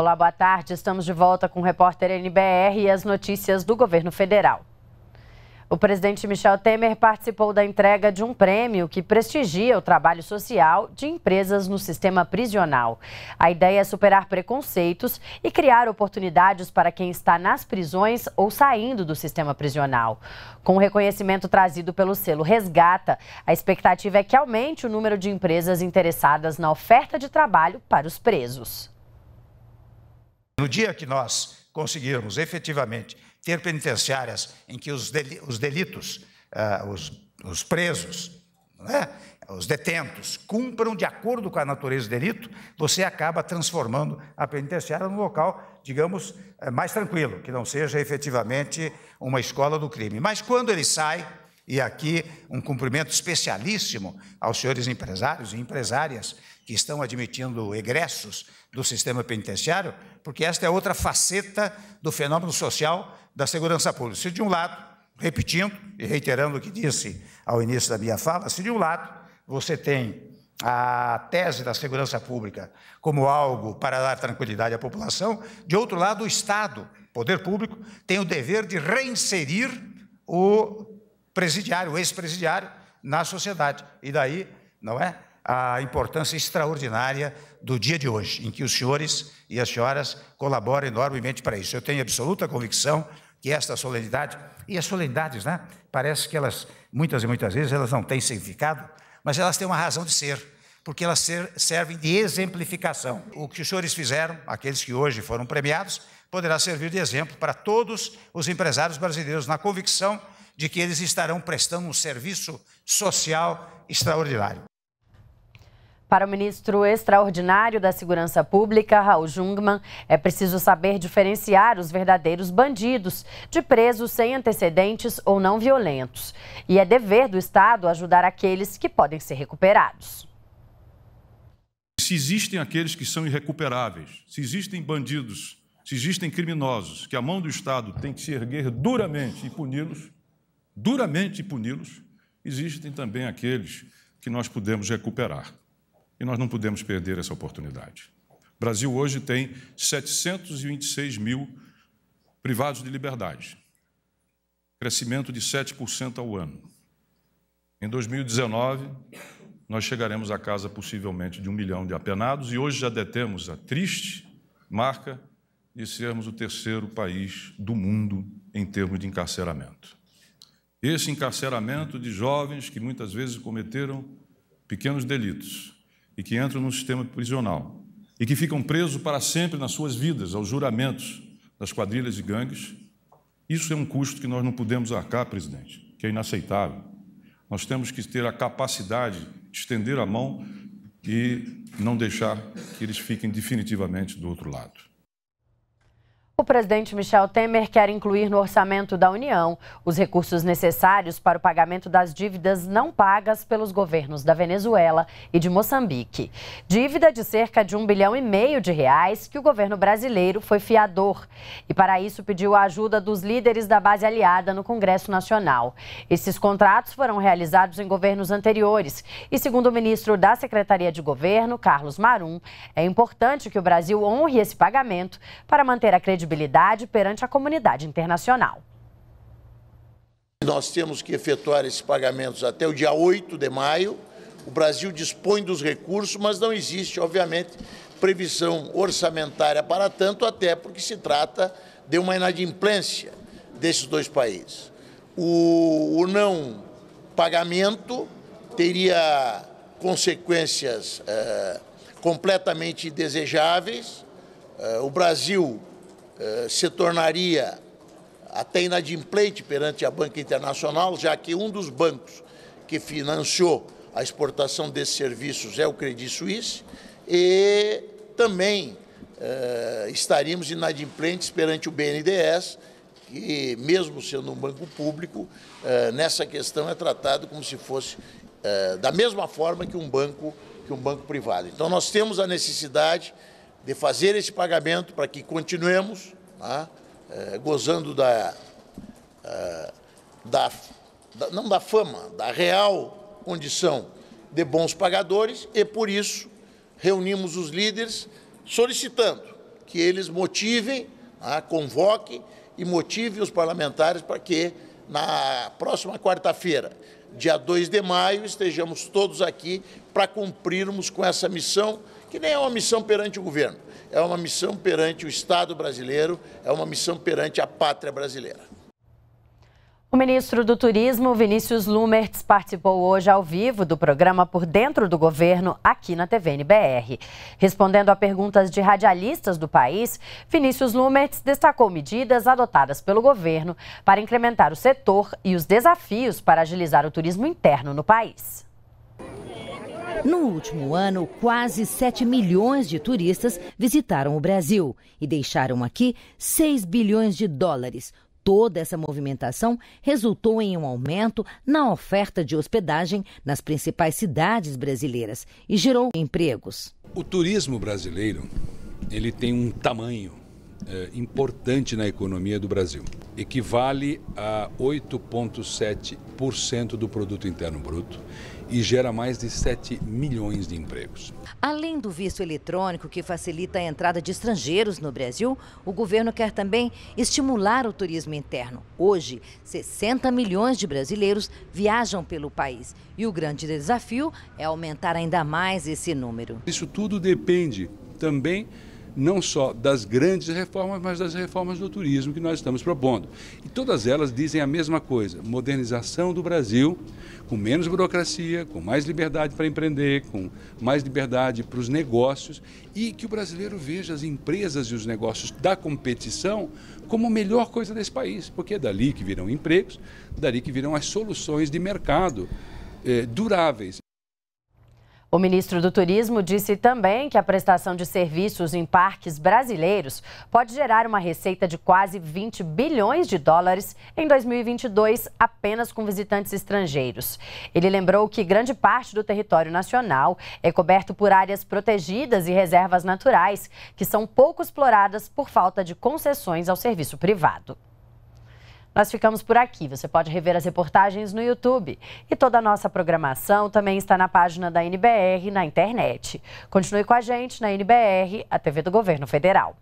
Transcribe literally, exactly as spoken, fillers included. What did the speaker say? Olá, boa tarde. Estamos de volta com o repórter N B R e as notícias do governo federal. O presidente Michel Temer participou da entrega de um prêmio que prestigia o trabalho social de empresas no sistema prisional. A ideia é superar preconceitos e criar oportunidades para quem está nas prisões ou saindo do sistema prisional. Com o reconhecimento trazido pelo selo Resgata, a expectativa é que aumente o número de empresas interessadas na oferta de trabalho para os presos. No dia que nós conseguirmos efetivamente ter penitenciárias em que os delitos, uh, os, os presos, né, os detentos, cumpram de acordo com a natureza do delito, você acaba transformando a penitenciária num local, digamos, mais tranquilo, que não seja efetivamente uma escola do crime. Mas quando ele sai, e aqui um cumprimento especialíssimo aos senhores empresários e empresárias que estão admitindo egressos do sistema penitenciário, porque esta é outra faceta do fenômeno social da segurança pública. Se de um lado, repetindo e reiterando o que disse ao início da minha fala, se de um lado você tem a tese da segurança pública como algo para dar tranquilidade à população, de outro lado o Estado, poder público, tem o dever de reinserir o presidiário, o ex-presidiário, na sociedade. E daí, não é? A importância extraordinária do dia de hoje, em que os senhores e as senhoras colaboram enormemente para isso. Eu tenho absoluta convicção que esta solenidade, e as solenidades, né, parece que elas, muitas e muitas vezes, elas não têm significado, mas elas têm uma razão de ser, porque elas ser, servem de exemplificação. O que os senhores fizeram, aqueles que hoje foram premiados, poderá servir de exemplo para todos os empresários brasileiros, na convicção de que eles estarão prestando um serviço social extraordinário. Para o ministro extraordinário da Segurança Pública, Raul Jungmann, é preciso saber diferenciar os verdadeiros bandidos de presos sem antecedentes ou não violentos. E é dever do Estado ajudar aqueles que podem ser recuperados. Se existem aqueles que são irrecuperáveis, se existem bandidos, se existem criminosos, que a mão do Estado tem que se erguer duramente e puni-los, duramente puni-los, existem também aqueles que nós podemos recuperar. E nós não podemos perder essa oportunidade. O Brasil hoje tem setecentos e vinte e seis mil privados de liberdade. Crescimento de sete por cento ao ano. Em dois mil e dezenove, nós chegaremos à casa possivelmente de um milhão de apenados e hoje já detemos a triste marca de sermos o terceiro país do mundo em termos de encarceramento. Esse encarceramento de jovens que muitas vezes cometeram pequenos delitos, e que entram no sistema prisional, e que ficam presos para sempre nas suas vidas, aos juramentos das quadrilhas e gangues, isso é um custo que nós não podemos arcar, presidente, que é inaceitável. Nós temos que ter a capacidade de estender a mão e não deixar que eles fiquem definitivamente do outro lado. O presidente Michel Temer quer incluir no orçamento da União os recursos necessários para o pagamento das dívidas não pagas pelos governos da Venezuela e de Moçambique. Dívida de cerca de um bilhão e meio de reais que o governo brasileiro foi fiador. E para isso pediu a ajuda dos líderes da base aliada no Congresso Nacional. Esses contratos foram realizados em governos anteriores. E segundo o ministro da Secretaria de Governo, Carlos Marum, é importante que o Brasil honre esse pagamento para manter a credibilidade perante a comunidade internacional. Nós temos que efetuar esses pagamentos até o dia oito de maio. O Brasil dispõe dos recursos, mas não existe, obviamente, previsão orçamentária para tanto, até porque se trata de uma inadimplência desses dois países. O, o não pagamento teria consequências eh, completamente indesejáveis. Eh, o Brasil se tornaria até inadimplente perante a banca internacional, já que um dos bancos que financiou a exportação desses serviços é o Credit Suisse, e também eh, estaríamos inadimplentes perante o B N D E S, que mesmo sendo um banco público, eh, nessa questão é tratado como se fosse eh, da mesma forma que um banco, que um banco privado. Então nós temos a necessidade de fazer esse pagamento para que continuemos, né, gozando da, da, da, não da fama, da real condição de bons pagadores, e por isso reunimos os líderes solicitando que eles motivem, ah, convoquem e motivem os parlamentares para que, na próxima quarta-feira, dia dois de maio, estejamos todos aqui para cumprirmos com essa missão, que nem é uma missão perante o governo, é uma missão perante o Estado brasileiro, é uma missão perante a pátria brasileira. O ministro do Turismo, Vinícius Lummertz, participou hoje ao vivo do programa Por Dentro do Governo, aqui na T V N B R. Respondendo a perguntas de radialistas do país, Vinícius Lummertz destacou medidas adotadas pelo governo para incrementar o setor e os desafios para agilizar o turismo interno no país. No último ano, quase sete milhões de turistas visitaram o Brasil e deixaram aqui seis bilhões de dólares. Toda essa movimentação resultou em um aumento na oferta de hospedagem nas principais cidades brasileiras e gerou empregos. O turismo brasileiro, ele tem um tamanho é, importante na economia do Brasil, equivale a oito vírgula sete por cento do produto interno bruto e gera mais de sete milhões de empregos. Além do visto eletrônico, que facilita a entrada de estrangeiros no Brasil, o governo quer também estimular o turismo interno. Hoje, sessenta milhões de brasileiros viajam pelo país e o grande desafio é aumentar ainda mais esse número. Isso tudo depende também não só das grandes reformas, mas das reformas do turismo que nós estamos propondo. E todas elas dizem a mesma coisa, modernização do Brasil, com menos burocracia, com mais liberdade para empreender, com mais liberdade para os negócios, e que o brasileiro veja as empresas e os negócios da competição como a melhor coisa desse país, porque é dali que virão empregos, dali que virão as soluções de mercado eh, duráveis. O ministro do Turismo disse também que a prestação de serviços em parques brasileiros pode gerar uma receita de quase vinte bilhões de dólares em dois mil e vinte e dois apenas com visitantes estrangeiros. Ele lembrou que grande parte do território nacional é coberto por áreas protegidas e reservas naturais, que são pouco exploradas por falta de concessões ao serviço privado. Nós ficamos por aqui. Você pode rever as reportagens no YouTube. E toda a nossa programação também está na página da N B R na internet. Continue com a gente na N B R, a T V do Governo Federal.